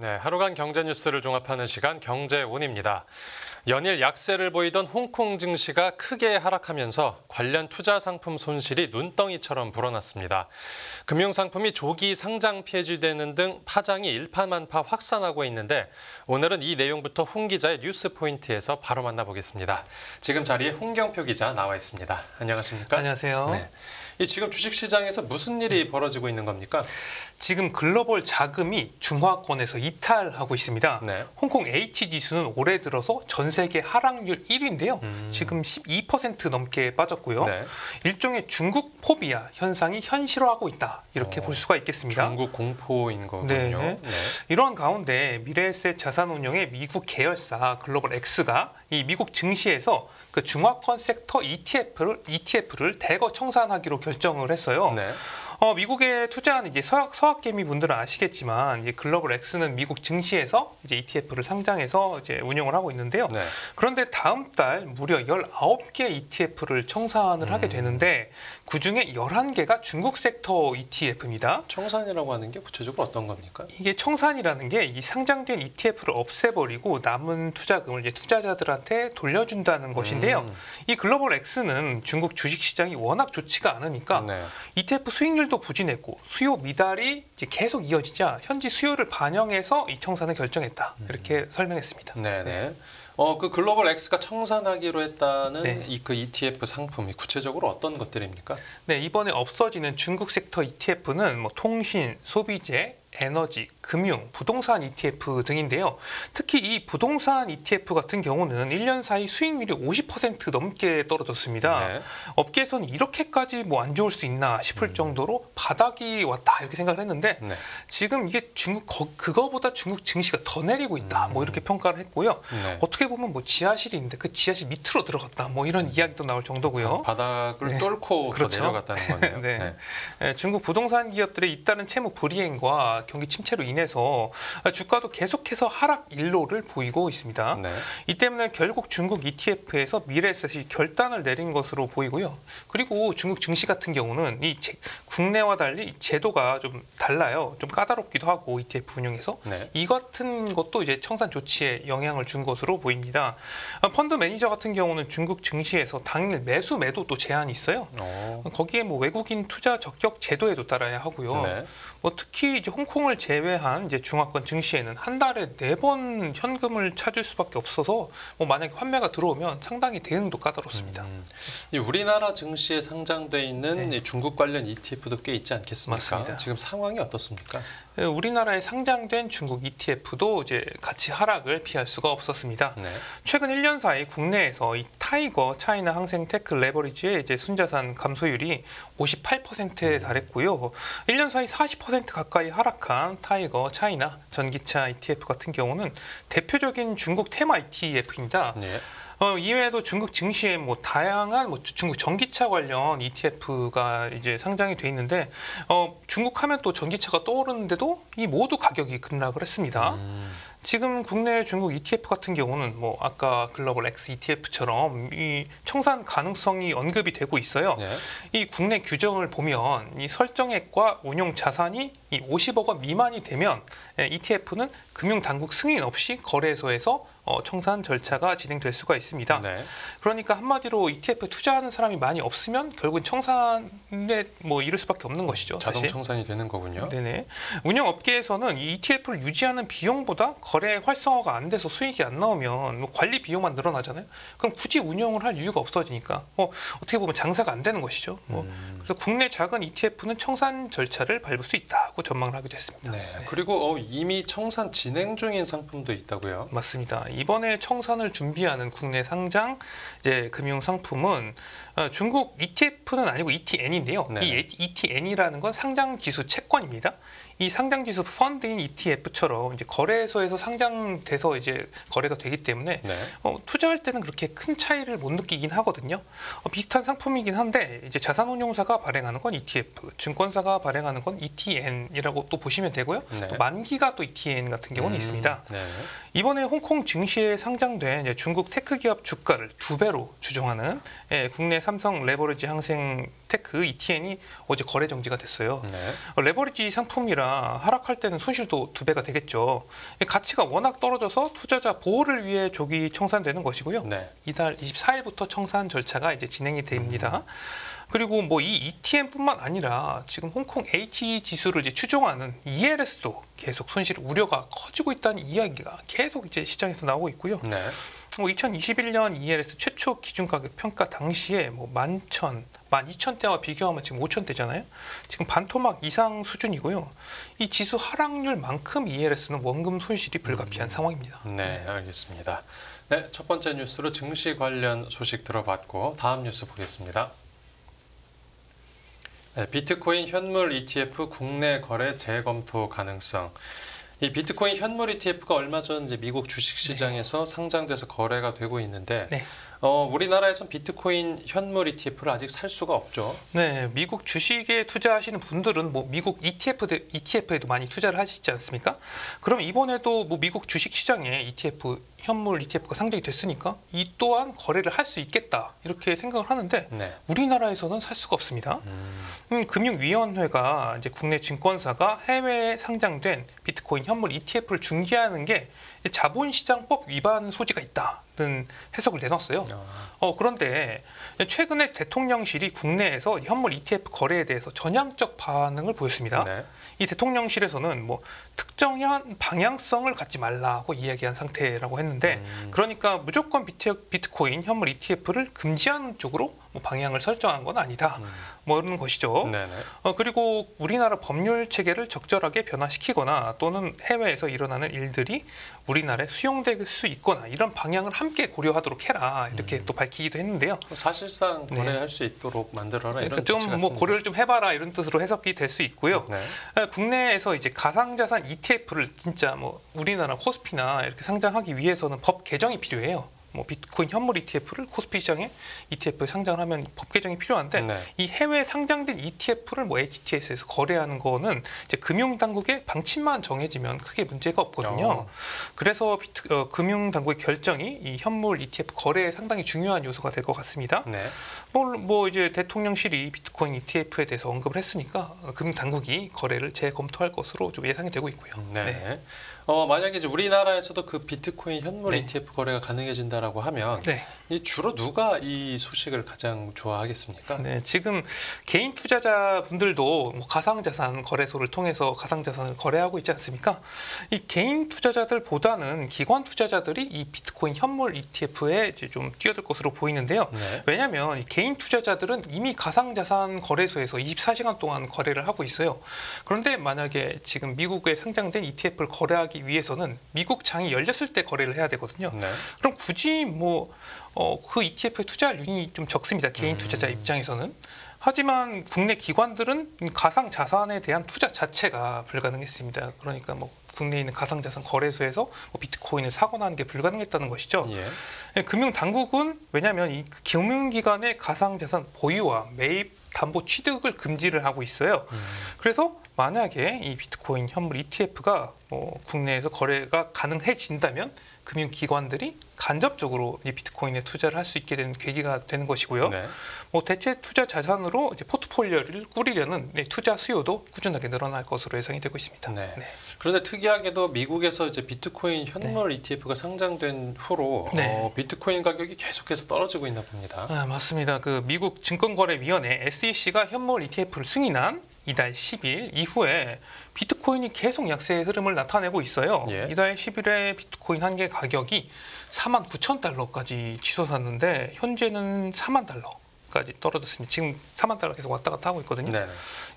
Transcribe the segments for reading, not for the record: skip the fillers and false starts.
네, 하루간 경제 뉴스를 종합하는 시간 경제온입니다. 연일 약세를 보이던 홍콩 증시가 크게 하락하면서 관련 투자 상품 손실이 눈덩이처럼 불어났습니다. 금융 상품이 조기 상장 폐지되는 등 파장이 일파만파 확산하고 있는데 오늘은 이 내용부터 홍 기자의 뉴스 포인트에서 바로 만나보겠습니다. 지금 자리에 홍경표 기자 나와 있습니다. 안녕하십니까? 안녕하세요. 네. 이 지금 주식시장에서 무슨 일이 벌어지고 있는 겁니까? 지금 글로벌 자금이 중화권에서 이탈하고 있습니다. 네. 홍콩 H지수는 올해 들어서 전 세계 하락률 1위인데요. 지금 12% 넘게 빠졌고요. 네. 일종의 중국 포비아 현상이 현실화하고 있다. 이렇게 볼 수가 있겠습니다. 중국 공포인 거군요. 네. 네. 이러한 가운데 미래에셋 자산운용의 미국 계열사 글로벌 X가 이 미국 증시에서 그 중화권 섹터 ETF를 대거 청산하기로 결정을 했어요. 네. 미국에 투자하는 이제 서학개미 분들은 아시겠지만 이제 글로벌 X는 미국 증시에서 이제 ETF를 상장해서 이제 운영을 하고 있는데요. 네. 그런데 다음 달 무려 19개 ETF를 청산을 하게 되는데 그중에 11개가 중국 섹터 ETF입니다. 청산이라고 하는 게 구체적으로 어떤 겁니까? 이게 청산이라는 게 이 상장된 ETF를 없애버리고 남은 투자금을 이제 투자자들한테 돌려준다는 것인데요. 이 글로벌 X는 중국 주식시장이 워낙 좋지가 않으니까 네. ETF 수익률 도 부진했고 수요 미달이 이제 계속 이어지자 현지 수요를 반영해서 이 청산을 결정했다 이렇게 설명했습니다. 네네. 그 글로벌 X가 청산하기로 했다는 네. 그 ETF 상품이 구체적으로 어떤 것들입니까? 네, 이번에 없어지는 중국 섹터 ETF는 뭐 통신, 소비재, 에너지, 금융, 부동산 ETF 등인데요. 특히 이 부동산 ETF 같은 경우는 1년 사이 수익률이 50% 넘게 떨어졌습니다. 네. 업계에서는 이렇게까지 뭐 안 좋을 수 있나 싶을 정도로 바닥이 왔다 이렇게 생각을 했는데 네. 지금 이게 그거보다 중국 증시가 더 내리고 있다 뭐 이렇게 평가를 했고요. 네. 어떻게 보면 뭐 지하실이 있는데 그 지하실 밑으로 들어갔다 뭐 이런 이야기도 나올 정도고요. 바닥을 네. 뚫고 그렇죠. 내려갔다는 거네요. 네. 네. 네. 중국 부동산 기업들의 잇따른 채무 불이행과 경기 침체로 인해서 주가도 계속해서 하락 일로를 보이고 있습니다. 네. 이 때문에 결국 중국 ETF에서 미래에셋이 결단을 내린 것으로 보이고요. 그리고 중국 증시 같은 경우는 이 국내와 달리 제도가 좀 달라요. 좀 까다롭기도 하고 ETF 운용에서 네. 이 같은 것도 이제 청산 조치에 영향을 준 것으로 보입니다. 펀드 매니저 같은 경우는 중국 증시에서 당일 매수 매도도 제한이 있어요. 거기에 뭐 외국인 투자 적격 제도에도 따라야 하고요. 네. 뭐 특히 이제 홍콩을 제외한 이제 중화권 증시에는 한 달에 4번 현금을 찾을 수밖에 없어서 뭐 만약에 환매가 들어오면 상당히 대응도 까다롭습니다. 이 우리나라 증시에 상장돼 있는 네. 이 중국 관련 ETF도 꽤 있지 않겠습니까? 맞습니다. 지금 상황이 어떻습니까? 우리나라에 상장된 중국 ETF도 이제 같이 하락을 피할 수가 없었습니다. 네. 최근 1년 사이 국내에서 이 타이거 차이나 항생테크 레버리지의 이제 순자산 감소율이 58%에 달했고요. 1년 사이 40% 가까이 하락한 타이거 차이나 전기차 ETF 같은 경우는 대표적인 중국 테마 ETF입니다. 네. 이외에도 중국 증시에 뭐 다양한 뭐 중국 전기차 관련 ETF가 이제 상장이 돼 있는데 중국 하면 또 전기차가 떠오르는데도 이 모두 가격이 급락을 했습니다. 지금 국내 중국 ETF 같은 경우는 뭐 아까 글로벌 X ETF처럼 이 청산 가능성이 언급이 되고 있어요. 네. 이 국내 규정을 보면 이 설정액과 운용 자산이 이 50억 원 미만이 되면 ETF는 금융당국 승인 없이 거래소에서 청산 절차가 진행될 수가 있습니다. 네. 그러니까 한마디로 ETF에 투자하는 사람이 많이 없으면 결국은 청산에 뭐 이를 수밖에 없는 것이죠. 자동 사실. 청산이 되는 거군요. 네네. 운영업계에서는 이 ETF를 유지하는 비용보다 거래 활성화가 안 돼서 수익이 안 나오면 뭐 관리 비용만 늘어나잖아요. 그럼 굳이 운영을 할 이유가 없어지니까 어떻게 보면 장사가 안 되는 것이죠. 그래서 국내 작은 ETF는 청산 절차를 밟을 수 있다고 전망을 하기도 했습니다. 네. 네. 그리고 이미 청산 진행 중인 상품도 있다고요? 맞습니다. 이번에 청산을 준비하는 국내 상장 이제 금융 상품은 중국 ETF는 아니고 ETN인데요. 네. 이 ETN이라는 건 상장지수 채권입니다. 이 상장지수 펀드인 ETF처럼 이제 거래소에서 상장돼서 이제 거래가 되기 때문에 네. 투자할 때는 그렇게 큰 차이를 못 느끼긴 하거든요. 비슷한 상품이긴 한데 이제 자산운용사가 발행하는 건 ETF, 증권사가 발행하는 건 ETN이라고 또 보시면 되고요. 네. 또 만기가 또 ETN 같은 경우는 있습니다. 네. 이번에 홍콩 증시에 상장된 중국 테크기업 주가를 2배로 조정하는 국내 삼성 레버리지 항생 그 ETN이 어제 거래 정지가 됐어요. 네. 레버리지 상품이라 하락할 때는 손실도 2배가 되겠죠. 가치가 워낙 떨어져서 투자자 보호를 위해 조기 청산되는 것이고요. 네. 이달 24일부터 청산 절차가 이제 진행이 됩니다. 그리고 뭐 이 ETN뿐만 아니라 지금 홍콩 H 지수를 이제 추종하는 ELS도 계속 손실 우려가 커지고 있다는 이야기가 계속 이제 시장에서 나오고 있고요. 네. 2021년 ELS 최초 기준가격 평가 당시에 뭐 11,000, 12,000대와 비교하면 지금 5,000대잖아요. 지금 반토막 이상 수준이고요. 이 지수 하락률만큼 ELS는 원금 손실이 불가피한 상황입니다. 네, 알겠습니다. 네, 첫 번째 뉴스로 증시 관련 소식 들어봤고 다음 뉴스 보겠습니다. 네, 비트코인 현물 ETF 국내 거래 재검토 가능성. 이 비트코인 현물 ETF가 얼마 전 이제 미국 주식시장에서 네. 상장돼서 거래가 되고 있는데 네. 우리나라에선 비트코인 현물 ETF를 아직 살 수가 없죠. 네, 미국 주식에 투자하시는 분들은 뭐 미국 ETF에도 많이 투자를 하시지 않습니까? 그럼 이번에도 뭐 미국 주식시장에 현물 ETF가 상장이 됐으니까 이 또한 거래를 할 수 있겠다 이렇게 생각을 하는데 네. 우리나라에서는 살 수가 없습니다. 금융위원회가 이제 국내 증권사가 해외에 상장된 비트코인 현물 ETF를 중개하는 게 자본시장법 위반 소지가 있다는 해석을 내놨어요. 그런데 최근에 대통령실이 국내에서 현물 ETF 거래에 대해서 전향적 반응을 보였습니다. 네. 이 대통령실에서는 뭐 특정한 방향성을 갖지 말라고 이야기한 상태라고 했는데 그러니까 무조건 비트코인 현물 ETF를 금지하는 쪽으로 뭐 방향을 설정한 건 아니다. 뭐 이런 것이죠. 그리고 우리나라 법률 체계를 적절하게 변화시키거나 또는 해외에서 일어나는 일들이 우리나라에 수용될 수 있거나 이런 방향을 함께 고려하도록 해라 이렇게 또 밝히기도 했는데요. 사실상 거래할 수 있도록 만들어라 그러니까 이런 좀 뭐 고려를 좀 해봐라 이런 뜻으로 해석이 될 수 있고요. 네. 국내에서 이제 가상자산 ETF를 진짜 뭐 우리나라 코스피나 이렇게 상장하기 위해서는 법 개정이 필요해요. 뭐 비트코인 현물 ETF를 코스피 시장에 ETF에 상장을 하면 법 개정이 필요한데 네. 이 해외에 상장된 ETF를 뭐 HTS에서 거래하는 거는 이제 금융당국의 방침만 정해지면 크게 문제가 없거든요. 그래서 금융당국의 결정이 이 현물 ETF 거래에 상당히 중요한 요소가 될 것 같습니다. 네. 뭐 이제 대통령실이 비트코인 ETF에 대해서 언급을 했으니까 금융당국이 거래를 재검토할 것으로 좀 예상이 되고 있고요. 네. 네. 만약에 이제 우리나라에서도 그 비트코인 현물 네. ETF 거래가 가능해진다라고 하면 네. 이 주로 누가 이 소식을 가장 좋아하겠습니까? 네, 지금 개인 투자자 분들도 뭐 가상자산 거래소를 통해서 가상자산을 거래하고 있지 않습니까? 이 개인 투자자들보다는 기관 투자자들이 이 비트코인 현물 ETF에 이제 좀 뛰어들 것으로 보이는데요. 네. 왜냐하면 개인 투자자들은 이미 가상자산 거래소에서 24시간 동안 거래를 하고 있어요. 그런데 만약에 지금 미국에 상장된 ETF를 거래하기 위해서는 미국 장이 열렸을 때 거래를 해야 되거든요. 네. 그럼 굳이 뭐 그 ETF에 투자할 유인이 좀 적습니다. 개인 투자자 입장에서는. 하지만 국내 기관들은 가상 자산에 대한 투자 자체가 불가능했습니다. 그러니까 뭐 국내에 있는 가상자산 거래소에서 뭐 비트코인을 사거나 하는 게 불가능했다는 것이죠. 예. 금융당국은 왜냐하면 이 금융기관의 가상자산 보유와 매입, 담보 취득을 금지를 하고 있어요. 그래서 만약에 이 비트코인 현물 ETF가 뭐 국내에서 거래가 가능해진다면 금융기관들이 간접적으로 이 비트코인에 투자를 할 수 있게 되는 계기가 되는 것이고요. 네. 뭐 대체 투자 자산으로 이제 포트폴리오를 꾸리려는 투자 수요도 꾸준하게 늘어날 것으로 예상이 되고 있습니다. 네. 네. 그런데 특이하게도 미국에서 이제 비트코인 현물 네. ETF가 상장된 후로 네. 비트코인 가격이 계속해서 떨어지고 있나 봅니다. 아, 맞습니다. 그 미국 증권거래위원회 SEC가 현물 ETF를 승인한 이달 10일 이후에 비트코인이 계속 약세의 흐름을 나타내고 있어요. 예. 이달 10일에 비트코인 한 개 가격이 49,000달러까지 치솟았는데 현재는 40,000달러까지 떨어졌습니다. 지금 40,000달러 계속 왔다 갔다 하고 있거든요. 네네.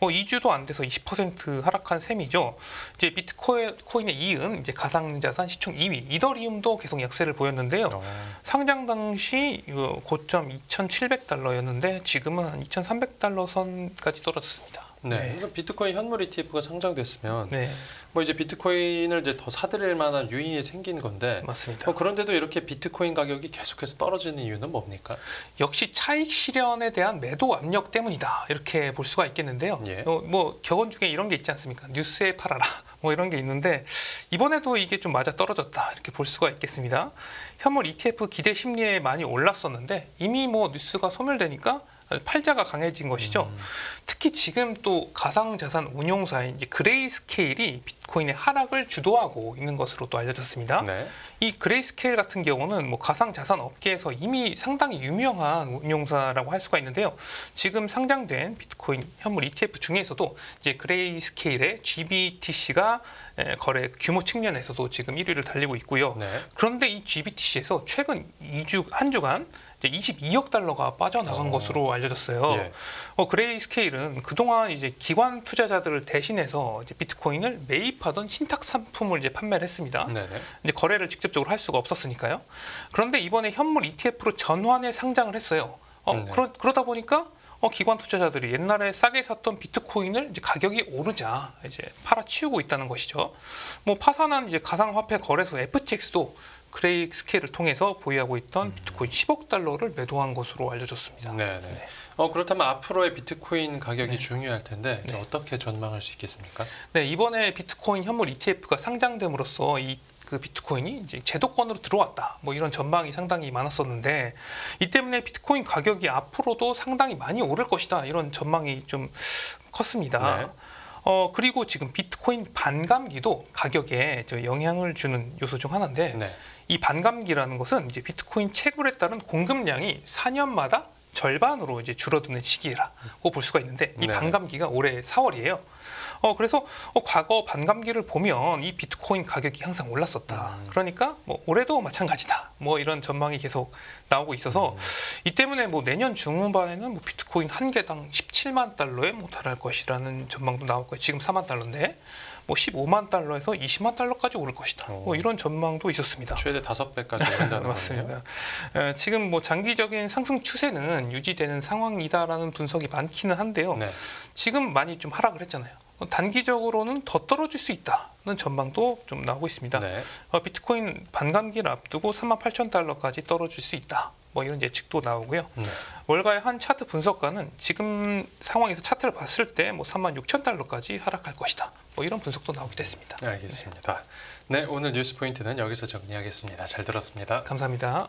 2주도 안 돼서 20% 하락한 셈이죠. 이제 비트코인에 이은 이제 가상자산 시총 2위 이더리움도 계속 약세를 보였는데요. 상장 당시 고점 2,700달러였는데 지금은 한 2,300달러 선까지 떨어졌습니다. 네. 네. 비트코인 현물 ETF가 상장됐으면 네. 뭐 이제 비트코인을 이제 더 사들일 만한 유인이 생긴 건데 맞습니다. 그런데도 이렇게 비트코인 가격이 계속해서 떨어지는 이유는 뭡니까? 역시 차익 실현에 대한 매도 압력 때문이다 이렇게 볼 수가 있겠는데요. 예. 뭐 격언 중에 이런 게 있지 않습니까? 뉴스에 팔아라 뭐 이런 게 있는데 이번에도 이게 좀 맞아 떨어졌다 이렇게 볼 수가 있겠습니다. 현물 ETF 기대 심리에 많이 올랐었는데 이미 뭐 뉴스가 소멸되니까 팔자가 강해진 것이죠. 특히 지금 또 가상자산 운용사인 이제 그레이스케일이 비트코인의 하락을 주도하고 있는 것으로 또 알려졌습니다. 네. 이 그레이스케일 같은 경우는 뭐 가상자산 업계에서 이미 상당히 유명한 운용사라고 할 수가 있는데요. 지금 상장된 비트코인 현물 ETF 중에서도 이제 그레이스케일의 GBTC가 거래 규모 측면에서도 지금 1위를 달리고 있고요. 네. 그런데 이 GBTC에서 최근 한 주간 이제 22억 달러가 빠져나간 것으로 알려졌어요. 예. 그레이스케일은 그동안 이제 기관 투자자들을 대신해서 이제 비트코인을 매입하던 신탁 상품을 이제 판매를 했습니다. 네네. 이제 거래를 직접적으로 할 수가 없었으니까요. 그런데 이번에 현물 ETF로 전환해 상장을 했어요. 그러다 보니까 기관 투자자들이 옛날에 싸게 샀던 비트코인을 이제 가격이 오르자 이제 팔아치우고 있다는 것이죠. 뭐 파산한 이제 가상화폐 거래소 FTX도 그레이스케일을 통해서 보유하고 있던 비트코인 10억 달러를 매도한 것으로 알려졌습니다. 네네. 네. 그렇다면 앞으로의 비트코인 가격이 중요할 텐데 어떻게 전망할 수 있겠습니까? 네, 이번에 비트코인 현물 ETF가 상장됨으로써 그 비트코인이 이제 제도권으로 들어왔다. 뭐 이런 전망이 상당히 많았었는데 이 때문에 비트코인 가격이 앞으로도 상당히 많이 오를 것이다. 이런 전망이 좀 컸습니다. 네. 그리고 지금 비트코인 반감기도 가격에 영향을 주는 요소 중 하나인데 이 반감기라는 것은 이제 비트코인 채굴에 따른 공급량이 4년마다 절반으로 이제 줄어드는 시기라고 볼 수가 있는데 이 반감기가 올해 4월이에요. 그래서 과거 반감기를 보면 이 비트코인 가격이 항상 올랐었다. 그러니까 뭐 올해도 마찬가지다. 뭐 이런 전망이 계속 나오고 있어서 이 때문에 뭐 내년 중후반에는 뭐 비트코인 한 개당 17만 달러에 뭐 달할 것이라는 전망도 나올 거예요. 지금 4만 달러인데 뭐 15만 달러에서 20만 달러까지 오를 것이다. 뭐 이런 전망도 있었습니다. 최대 5배까지 오른다는 맞습니다. 지금 뭐 장기적인 상승 추세는 유지되는 상황이다라는 분석이 많기는 한데요. 지금 많이 좀 하락을 했잖아요. 단기적으로는 더 떨어질 수 있다는 전망도 좀 나오고 있습니다. 비트코인 반감기를 앞두고 38,000달러까지 떨어질 수 있다. 뭐 이런 예측도 나오고요. 월가의 한 차트 분석가는 지금 상황에서 차트를 봤을 때 뭐 36,000달러까지 하락할 것이다. 뭐 이런 분석도 나오기도 했습니다. 알겠습니다. 네, 오늘 뉴스 포인트는 여기서 정리하겠습니다. 잘 들었습니다. 감사합니다.